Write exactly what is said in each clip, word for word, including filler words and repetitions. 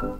You.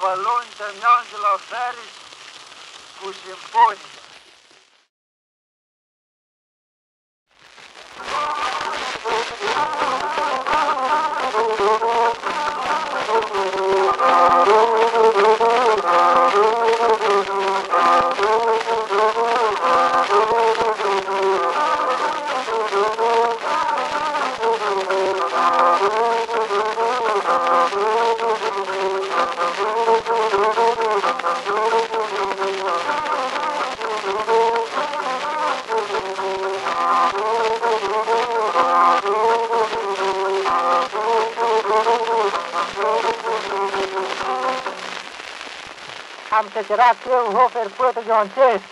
προβαλλώνει τα μιας λαφέρης που συμπώνει. Am tăcerat eu, hofer, pătă gioncesc.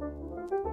Thank you.